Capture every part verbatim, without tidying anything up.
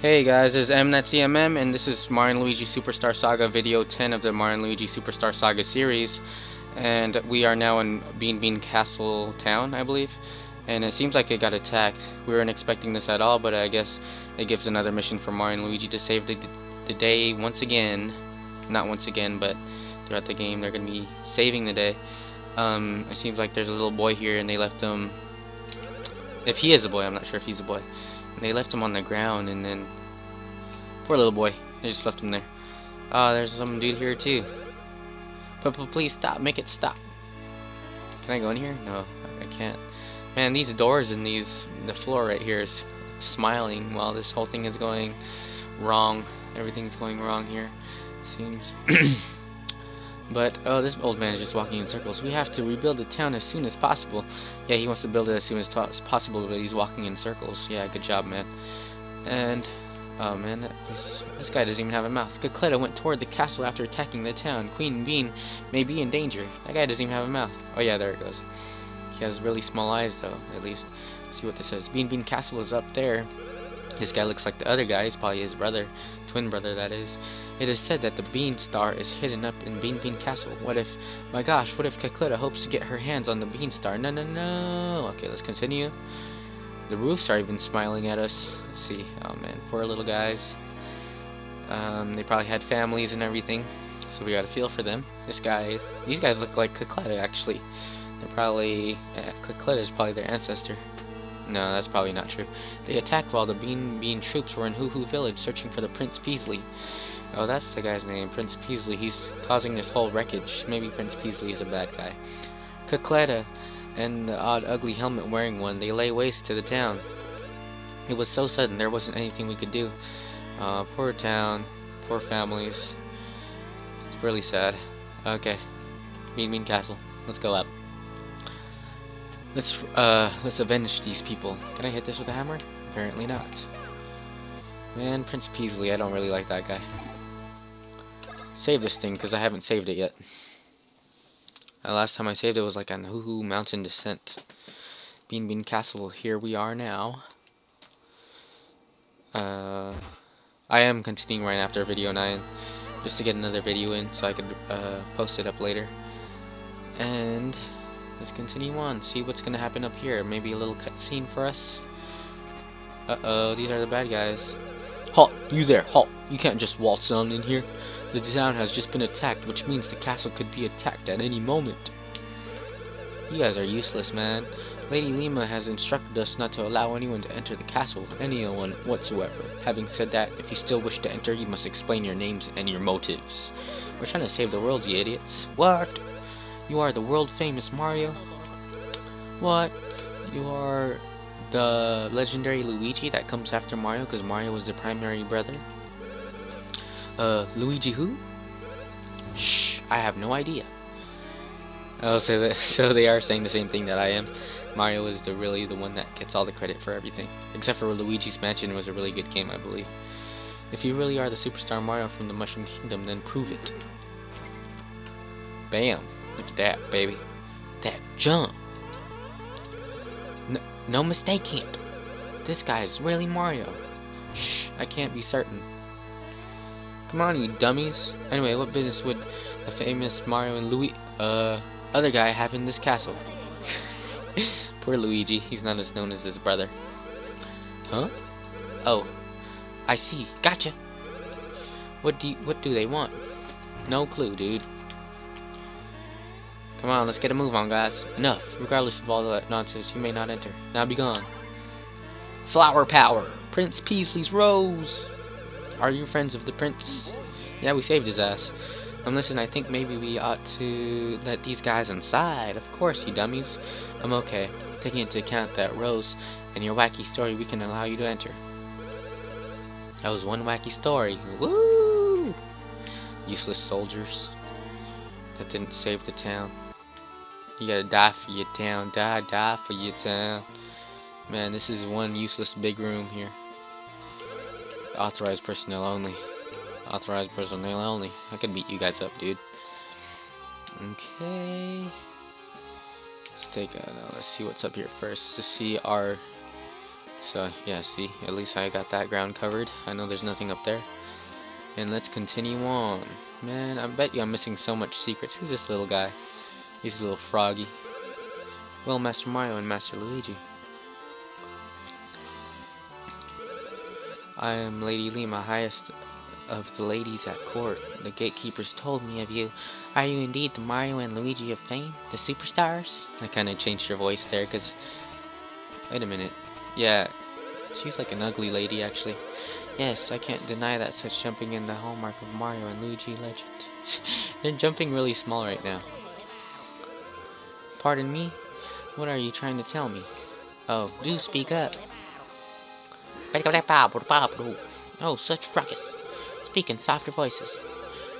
Hey guys, this is M N A T C M M and this is Mario and Luigi Superstar Saga video ten of the Mario and Luigi Superstar Saga series, and we are now in Bean Bean Castle Town, I believe, and it seems like it got attacked. We weren't expecting this at all, but I guess it gives another mission for Mario and Luigi to save the, the day once again. Not once again, but throughout the game they're going to be saving the day. Um, it seems like there's a little boy here and they left him, if he is a boy, I'm not sure if he's a boy. They left him on the ground, and then poor little boy, they just left him there. Ah, uh, there's some dude here too. But, but please stop, make it stop. Can I go in here? No, I can't. Man, these doors and these the floor right here is smiling while this whole thing is going wrong. Everything's going wrong here, it seems. But oh, this old man is just walking in circles. We have to rebuild the town as soon as possible. Yeah, he wants to build it as soon as possible, but he's walking in circles. Yeah, good job, man. And oh man, this, this guy doesn't even have a mouth. Cackletta went toward the castle after attacking the town. Queen Bean may be in danger. That guy doesn't even have a mouth. Oh yeah, there it goes. He has really small eyes though, at least. Let's see what this says. Bean Bean Castle is up there. This guy looks like the other guy. He's probably his brother, twin brother that is. It is said that the Beanstar is hidden up in Bean Bean Castle. What if, my gosh, what if Cackletta hopes to get her hands on the Beanstar? No, no, no. Okay, let's continue. The roofs are even smiling at us. Let's see. Oh man, poor little guys. Um, they probably had families and everything, so we got a feel for them. This guy, these guys look like Cackletta actually. They're probably, yeah, Cackletta is probably their ancestor. No, that's probably not true. They attacked while the Bean Bean troops were in Hoo-Hoo Village searching for the Prince Peasley. Oh, that's the guy's name, Prince Peasley. He's causing this whole wreckage. Maybe Prince Peasley is a bad guy. Cackletta and the odd, ugly helmet-wearing one, they lay waste to the town. It was so sudden, there wasn't anything we could do. Uh, poor town, poor families. It's really sad. Okay, Bean Bean Castle. Let's go up. Let's, uh, let's avenge these people. Can I hit this with a hammer? Apparently not. Man, Prince Peasley, I don't really like that guy. Save this thing, because I haven't saved it yet. The last time I saved it was like on Hoo-Hoo Mountain Descent. Bean Bean Castle, here we are now. Uh, I am continuing right after video nine, just to get another video in, so I could, uh, post it up later. And let's continue on, see what's gonna happen up here. Maybe a little cutscene for us. Uh-oh, these are the bad guys. Halt! You there, halt! You can't just waltz on in here. The town has just been attacked, which means the castle could be attacked at any moment. You guys are useless, man. Lady Lima has instructed us not to allow anyone to enter the castle, anyone whatsoever. Having said that, if you still wish to enter, you must explain your names and your motives. We're trying to save the world, you idiots. What? You are the world-famous Mario? What? You are the legendary Luigi that comes after Mario because Mario was the primary brother? Uh, Luigi who? Shh, I have no idea. Oh, so, that, so they are saying the same thing that I am. Mario is the really the one that gets all the credit for everything. Except for Luigi's Mansion was a really good game, I believe. If you really are the superstar Mario from the Mushroom Kingdom, then prove it. Bam. Look at that, baby. That jump. No, no mistake here. This guy is really Mario. Shh, I can't be certain. Come on, you dummies. Anyway, what business would the famous Mario and Luigi, uh, other guy have in this castle? Poor Luigi, he's not as known as his brother. Huh? Oh, I see. Gotcha. What do you, what do they want? No clue, dude. Come on, let's get a move on, guys. Enough. Regardless of all that nonsense, you may not enter. Now be gone. Flower power! Prince Peasley's rose! Are you friends of the prince? Yeah, we saved his ass. Um, listen, I think maybe we ought to let these guys inside. Of course, you dummies. I'm okay. Taking into account that rose and your wacky story, we can allow you to enter. That was one wacky story. Woo! Useless soldiers. That didn't save the town. You gotta die for your town. Die, die for your town. Man, this is one useless big room here. Authorized personnel only. Authorized personnel only. I could beat you guys up, dude. Okay. Let's take a. Let's see what's up here first to see our So yeah, see, at least I got that ground covered. I know there's nothing up there. And let's continue on. Man, I bet you I'm missing so much secrets. Who's this little guy? He's a little froggy. Well, Master Mario and Master Luigi. I am Lady Lima, highest of the ladies at court. The gatekeepers told me of you. Are you indeed the Mario and Luigi of fame? The superstars? I kind of changed her voice there because... Wait a minute. Yeah, she's like an ugly lady actually. Yes, I can't deny that such jumping in the hallmark of Mario and Luigi legend. They're jumping really small right now. Pardon me? What are you trying to tell me? Oh, do speak up. Oh, such ruckus. Speak in softer voices.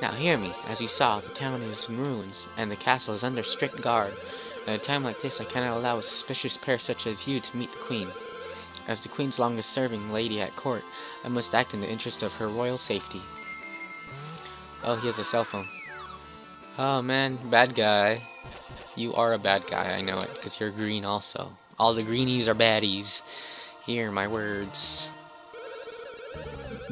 Now hear me. As you saw, the town is in ruins, and the castle is under strict guard. At a time like this, I cannot allow a suspicious pair such as you to meet the Queen. As the Queen's longest-serving lady at court, I must act in the interest of her royal safety. Oh, he has a cell phone. Oh man, bad guy. You are a bad guy, I know it, because you're green also. All the greenies are baddies. Hear my words.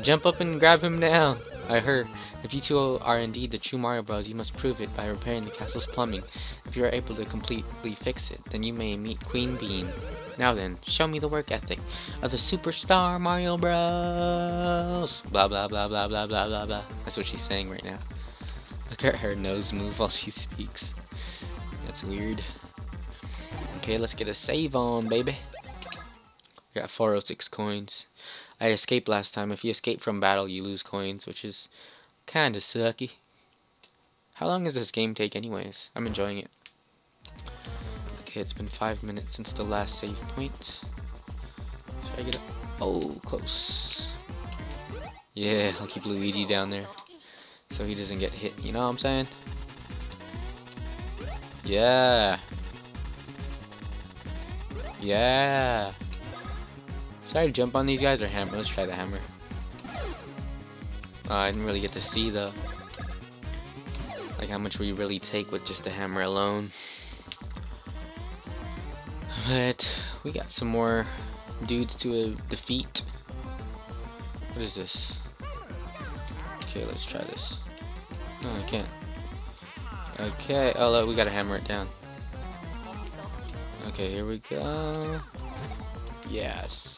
Jump up and grab him now. I heard. If you two are indeed the true Mario Bros, you must prove it by repairing the castle's plumbing. If you are able to completely fix it, then you may meet Queen Bean. Now then, show me the work ethic of the superstar Mario Bros. Blah blah blah blah blah blah blah blah. That's what she's saying right now. Look at her nose move while she speaks. That's weird. Okay, let's get a save on, baby. We got four oh six coins. I escaped last time. If you escape from battle, you lose coins, which is kind of sucky. How long does this game take anyways? I'm enjoying it. Okay, it's been five minutes since the last save point. Should I get up? Oh, close. Yeah, I'll keep Luigi down there so he doesn't get hit. You know what I'm saying? Yeah. Yeah. Should I jump on these guys or hammer? Let's try the hammer. Uh, I didn't really get to see though, like how much we really take with just the hammer alone. But we got some more dudes to uh, defeat. What is this? Okay, let's try this. No, I can't. Okay, oh look, we gotta hammer it down. Okay, here we go. Yes.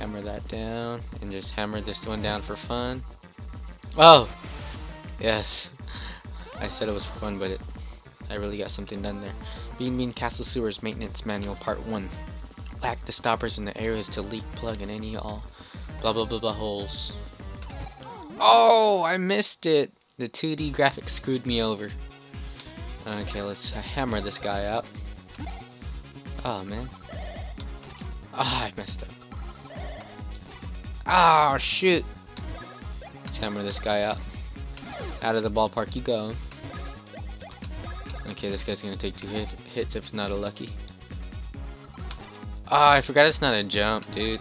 Hammer that down, and just hammer this one down for fun. Oh! Yes. I said it was for fun, but it, I really got something done there. Bean Bean Castle Sewers Maintenance Manual Part one. Whack the stoppers in the areas to leak, plug, and any all blah blah blah blah holes. Oh! I missed it! The two D graphics screwed me over. Okay, let's hammer this guy out. Oh, man. Ah, oh, I messed up. Oh shoot! Let's hammer this guy up. Out of the ballpark you go. Okay, this guy's gonna take two hit hits if it's not a lucky. Ah, oh, I forgot it's not a jump, dude.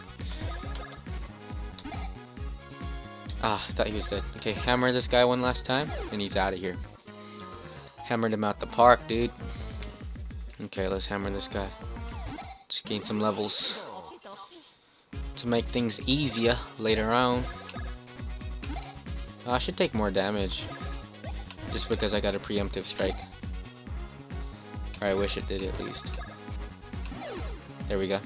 Ah, I thought he was dead. Okay, hammer this guy one last time, and he's out of here. Hammered him out the park, dude. Okay, let's hammer this guy. Just gain some levels to make things easier later on. Oh, I should take more damage just because I got a preemptive strike, or I wish it did at least. There we go.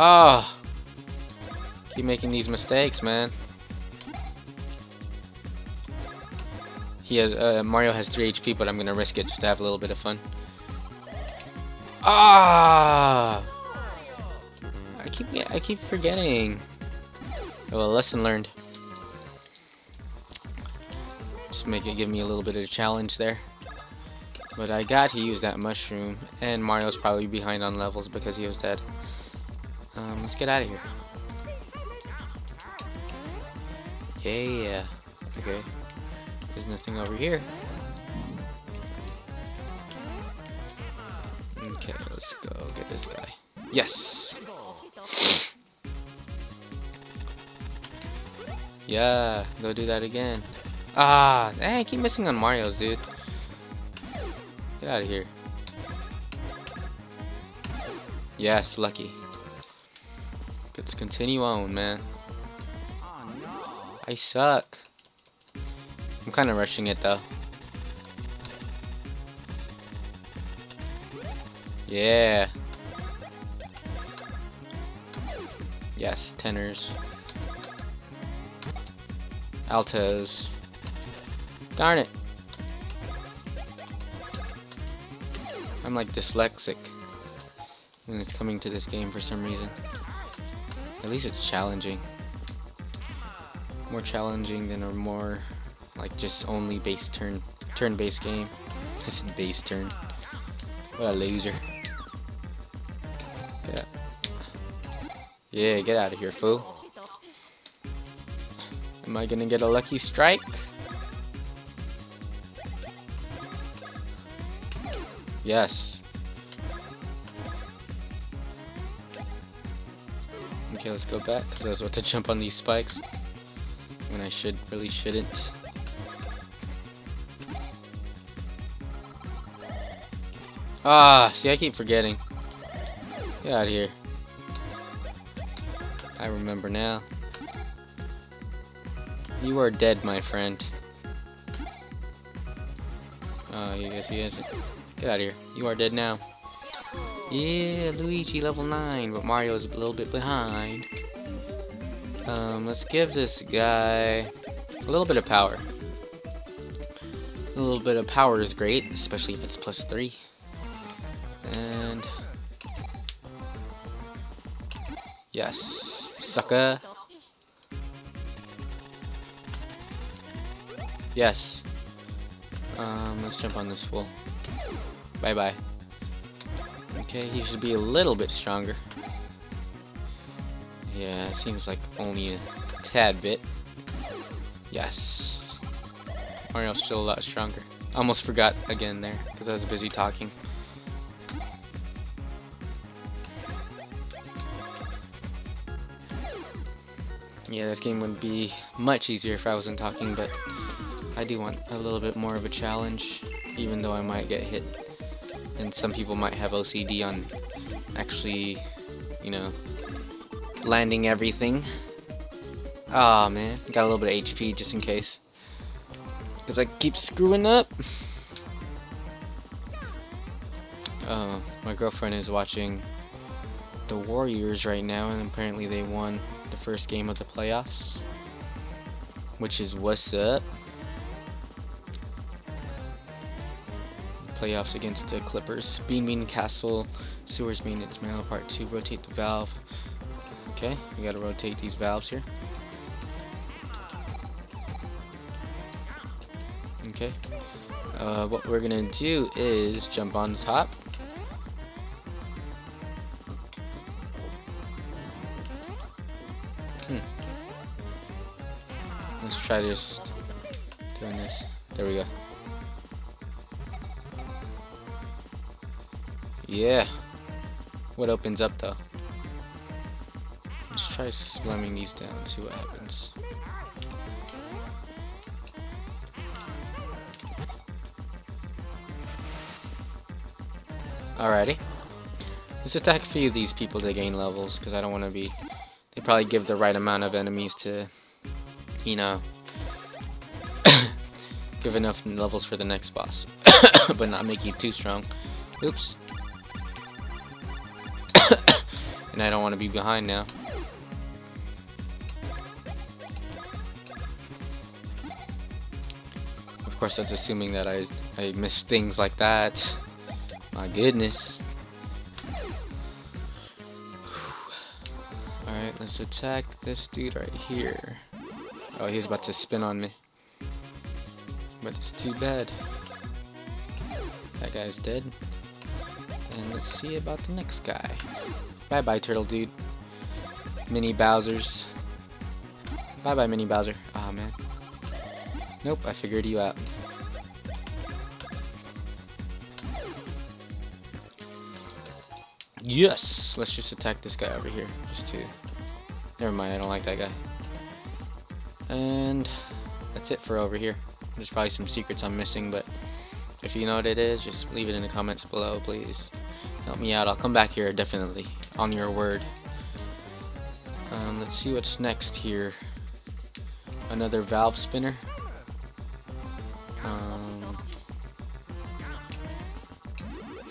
Ah, oh, keep making these mistakes, man. He has uh, Mario has three H P, but I'm gonna risk it just to have a little bit of fun. Ah. Oh! I keep I keep forgetting. Well, lesson learned. Just make it give me a little bit of a challenge there. But I got to use that mushroom, and Mario's probably behind on levels because he was dead. Um, let's get out of here. Yeah. Okay. There's nothing over here. Okay, let's go get this guy. Yes. Yeah, go do that again. Ah, dang, I keep missing on Mario's, dude. Get out of here. Yes, lucky. Let's continue on, man. Oh, no. I suck. I'm kind of rushing it, though. Yeah. Yes, tenors. Altos. Darn it. I'm like dyslexic when it's coming to this game for some reason. At least it's challenging. More challenging than a more like just only base turn turn-based game. I said base turn. What a loser. Yeah. Yeah, get out of here, fool. Am I gonna get a lucky strike? Yes. Okay, let's go back, because I was about to jump on these spikes when I should really shouldn't. Ah, see, I keep forgetting. Get out of here. I remember now. You are dead, my friend. Oh, you guess he isn't. Get out of here. You are dead now. Yeah, Luigi level nine, but Mario is a little bit behind. Um, let's give this guy a little bit of power. A little bit of power is great, especially if it's plus three. And yes, sucker. Yes. Um, let's jump on this fool. Bye bye. Okay, he should be a little bit stronger. Yeah, it seems like only a tad bit. Yes. Mario's still a lot stronger. Almost forgot again there, because I was busy talking. Yeah, this game would be much easier if I wasn't talking, but I do want a little bit more of a challenge, even though I might get hit. And some people might have O C D on actually, you know, landing everything. Aw, man. Got a little bit of H P just in case. Because I keep screwing up. Oh, my girlfriend is watching the Warriors right now, and apparently they won the first game of the playoffs. Which is what's up. Playoffs against the Clippers. Bean Bean Castle, sewers maintenance manual part two. Rotate the valve. Okay, we gotta rotate these valves here. Okay. Uh, what we're gonna do is jump on the top. Hmm. Let's try just doing this. There we go. Yeah. What opens up though? Let's try slamming these down and see what happens. Alrighty. Let's attack a few of these people to gain levels, because I don't want to be... They probably give the right amount of enemies to, you know, give enough levels for the next boss, but not make you too strong. Oops. And I don't want to be behind now. Of course, that's assuming that I, I miss things like that. My goodness. Alright, let's attack this dude right here. Oh, he's about to spin on me. But it's too bad. That guy's dead. And let's see about the next guy. Bye bye, turtle dude. Mini Bowser's. Bye bye, Mini Bowser. Aw, man. Nope, I figured you out. Yes! Let's just attack this guy over here. Just to. Never mind, I don't like that guy. And that's it for over here. There's probably some secrets I'm missing, but if you know what it is, just leave it in the comments below, please. Help me out. I'll come back here, definitely. On your word. Um, let's see what's next here. Another valve spinner. Um,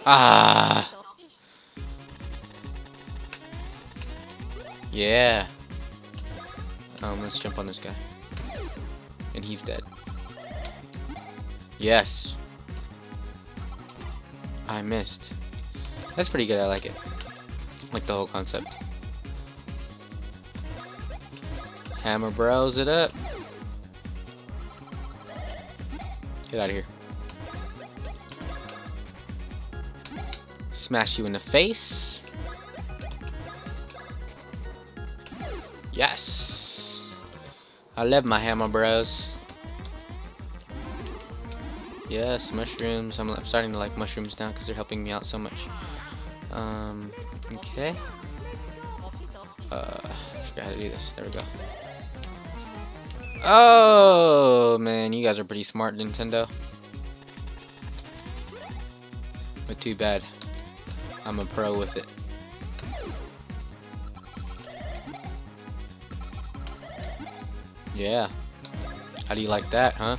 ah! Yeah! Um, let's jump on this guy. And he's dead. Yes! I missed. That's pretty good, I like it. I like the whole concept. Hammer bros it up. Get out of here. Smash you in the face. Yes. I love my hammer bros. Yes, mushrooms. I'm, I'm starting to like mushrooms now because they're helping me out so much. Um, okay. Uh, I forgot how to do this. There we go. Oh, man, you guys are pretty smart, Nintendo. But too bad. I'm a pro with it. Yeah. How do you like that, huh?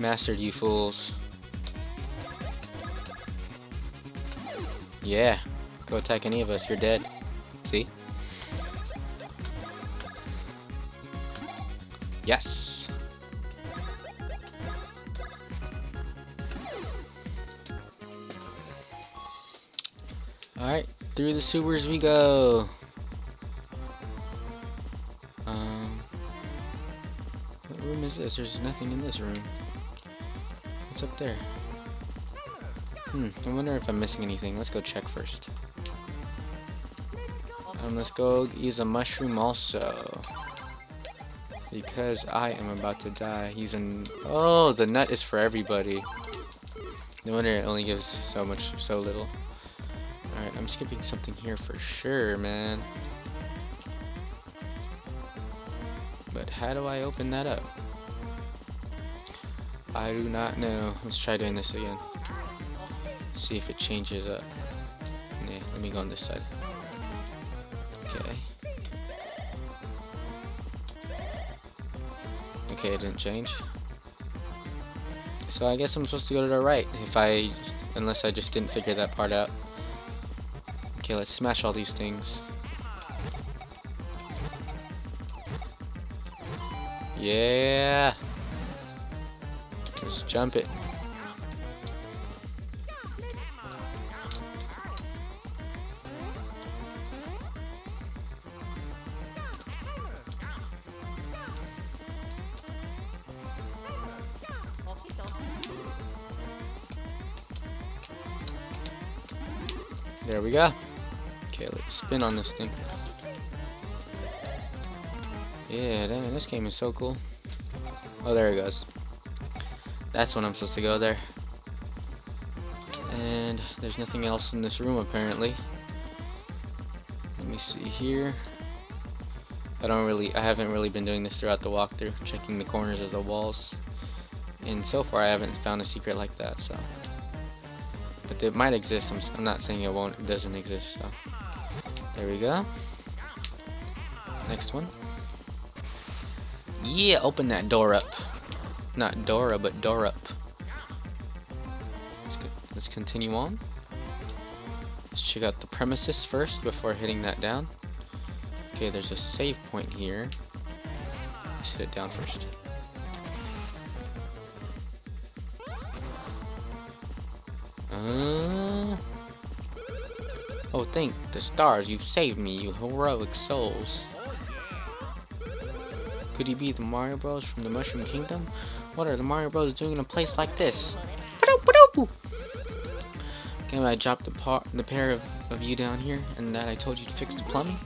Mastered, you fools. Yeah. Go attack any of us. You're dead. See? Yes. Alright. Through the sewers we go. Um, what room is this? There's nothing in this room. What's up there? Hmm, I wonder if I'm missing anything. Let's go check first. Um, let's go use a mushroom also. Because I am about to die. Using oh, the nut is for everybody. No wonder it only gives so much, so little. Alright, I'm skipping something here for sure, man. But how do I open that up? I do not know. Let's try doing this again. See if it changes up. Yeah, let me go on this side. Okay. Okay, it didn't change. So I guess I'm supposed to go to the right, if I, unless I just didn't figure that part out. Okay, let's smash all these things. Yeah. Just jump it. There we go. Okay, let's spin on this thing. Yeah, damn, this game is so cool. Oh, there it goes. That's when I'm supposed to go there. And there's nothing else in this room, apparently. Let me see here. I don't really, I haven't really been doing this throughout the walkthrough, checking the corners of the walls. And so far, I haven't found a secret like that, so. But it might exist. I'm, I'm not saying it won't. It doesn't exist. So there we go. Next one. Yeah, open that door up. Not Dora, but door up. Let's, go, let's continue on. Let's check out the premises first before hitting that down. Okay, there's a save point here. Let's hit it down first. Uh, oh, thank the stars, you've saved me, you heroic souls. Could you be the Mario Bros from the Mushroom Kingdom? What are the Mario Bros doing in a place like this? Can I drop the, par the pair of, of you down here and that I told you to fix the plumbing?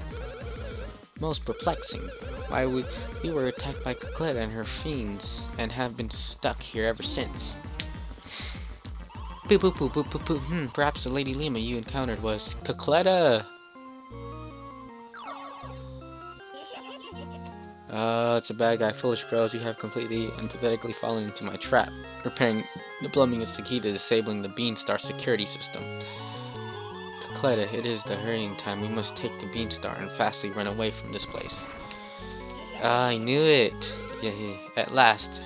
Most perplexing. Why we, we were attacked by Cackletta and her fiends and have been stuck here ever since. Boop, boop, boop, boop, boop, boop. Hmm, perhaps the Lady Lima you encountered was Cackletta. Uh, it's a bad guy. Foolish bros, you have completely and pathetically fallen into my trap. Repairing the plumbing is the key to disabling the Beanstar security system. Cackletta, it is the hurrying time. We must take the Beanstar and fastly run away from this place. Ah, I knew it. Yeah, yeah. At last,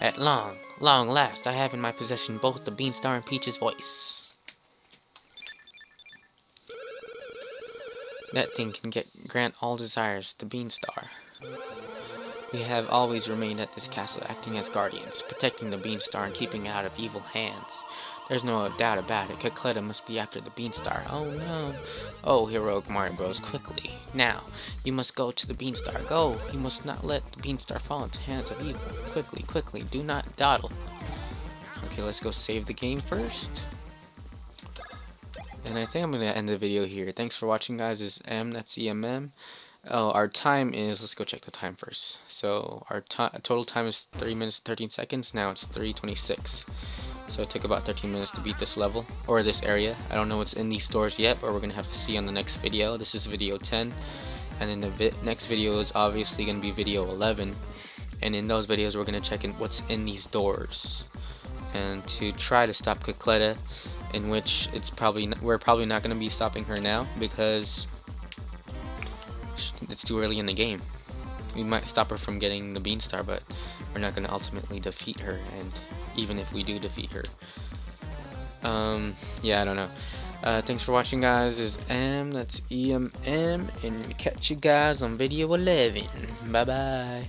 at long, long last, I have in my possession both the Beanstar and Peach's voice. That thing can get grant all desires, the Beanstar. We have always remained at this castle, acting as guardians, protecting the Beanstar and keeping it out of evil hands. There's no doubt about it, Cackletta must be after the Beanstar. Oh no. Oh, heroic Mario Bros, quickly. Now, you must go to the Beanstar. Go! You must not let the Beanstar fall into hands of evil. Quickly, quickly, do not dawdle. Okay, let's go save the game first. And I think I'm going to end the video here. Thanks for watching, guys. This is M N A T C M M. Oh, our time is, let's go check the time first. So our total time is three minutes thirteen seconds. Now it's three twenty-six. So it took about thirteen minutes to beat this level, or this area. I don't know what's in these stores yet, but we're gonna have to see on the next video. This is video ten, and then the vi next video is obviously gonna be video eleven, and in those videos we're gonna check in what's in these doors and to try to stop Cackletta, in which it's probably not, we're probably not gonna be stopping her now because it's too early in the game. We might stop her from getting the Beanstar, but we're not going to ultimately defeat her, and even if we do defeat her, um yeah, I don't know. Uh thanks for watching, guys. This is M, that's E M M, and catch you guys on video eleven. Bye bye.